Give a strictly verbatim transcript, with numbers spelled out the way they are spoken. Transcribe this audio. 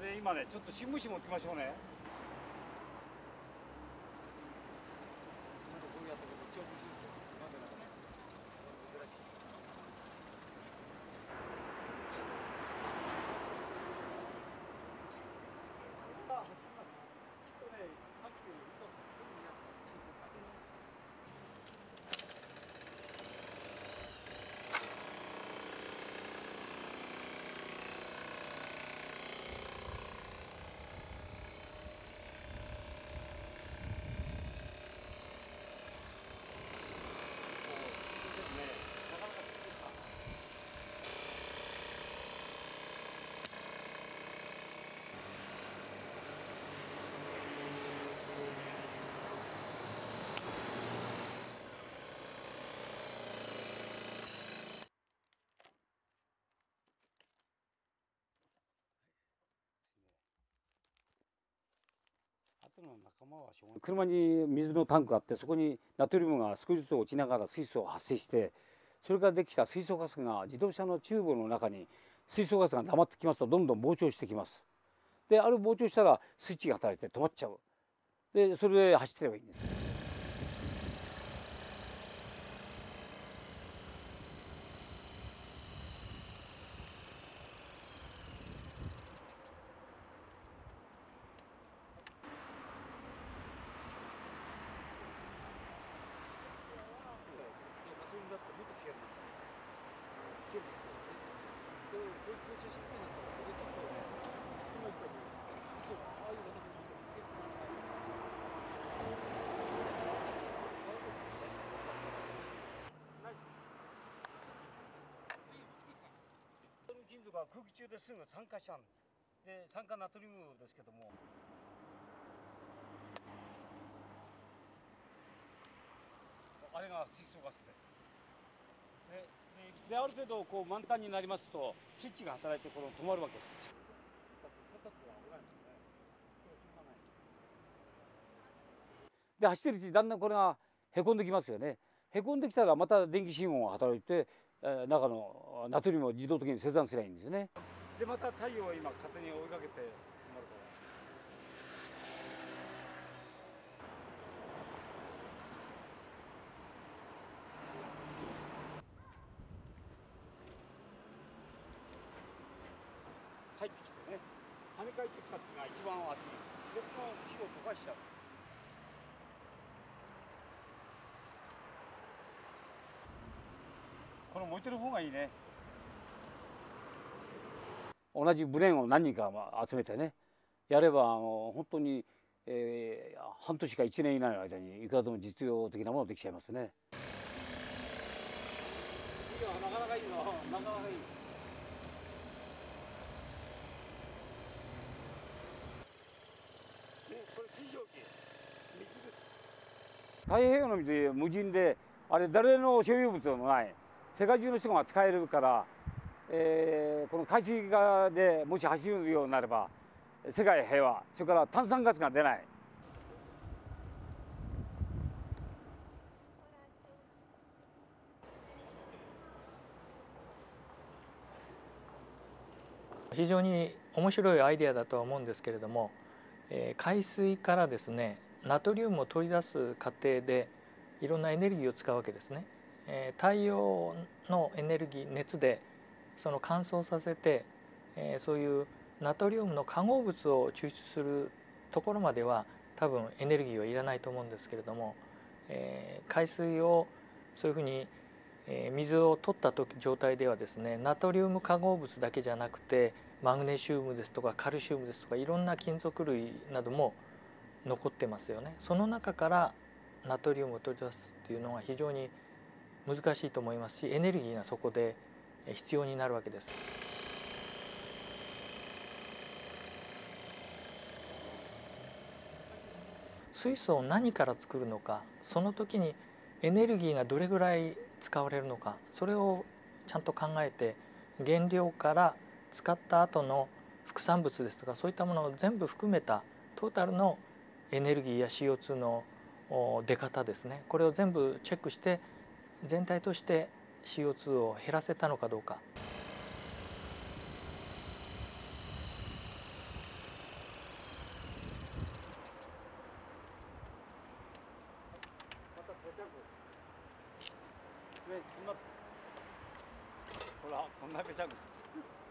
で今ね、ちょっと新聞紙持ってきましょうね。車に水のタンクがあって、そこにナトリウムが少しずつ落ちながら水素を発生して、それからできた水素ガスが自動車のチューブの中に水素ガスが溜まってきますと、どんどん膨張してきます。であれ膨張したらスイッチが働いて止まっちゃう。でそれで走ってればいいんです。空気中ですぐ酸化しちゃうんで、酸化ナトリウムですけども。あれが水素ガスで。で、で、である程度こう満タンになりますと、スイッチが働いてこの止まるわけです。スイッチ。で、走ってるうちにだんだんこれがへこんできますよね。へこんできたら、また電気信号が働いて。中のナトリウムを自動的に切断すればいいんですよね。でまた太陽を今勝手に追いかけて止まるから、入ってきてね、跳ね返ってきたっていうのが一番熱い。でこの火を溶かしちゃう。これ燃えてる方がいいね。同じブレーンを何人か集めてねやれば、あの本当に、えー、半年かいちねん以内の間にいくらでも実用的なものできちゃいますね。いやなかなかいいな、なかなかいい。ね、これ水蒸気、水です。太平洋の水無人で、あれ誰の所有物でもない。世界中の人が使えるから、えー、この海水がでもし走るようになれば世界平和、それから炭酸ガスが出ない。非常に面白いアイデアだとは思うんですけれども、海水からですねナトリウムを取り出す過程でいろんなエネルギーを使うわけですね。太陽のエネルギー熱でその乾燥させて、そういうナトリウムの化合物を抽出するところまでは多分エネルギーはいらないと思うんですけれども、海水をそういうふうに水を取った状態ではですねナトリウム化合物だけじゃなくてマグネシウムですとかカルシウムですとかいろんな金属類なども残ってますよね。その中からナトリウムを取り出すっていうのは非常に難しいと思いますし、エネルギーがそこで必要になるわけです。水素を何から作るのか、その時にエネルギーがどれぐらい使われるのか、それをちゃんと考えて原料から使った後の副産物ですとかそういったものを全部含めたトータルのエネルギーや シーオーツー の出方ですね、これを全部チェックして全体として シーオーツー を減らせたのかどうか。ね、こんなほらこんなべちゃくちゃ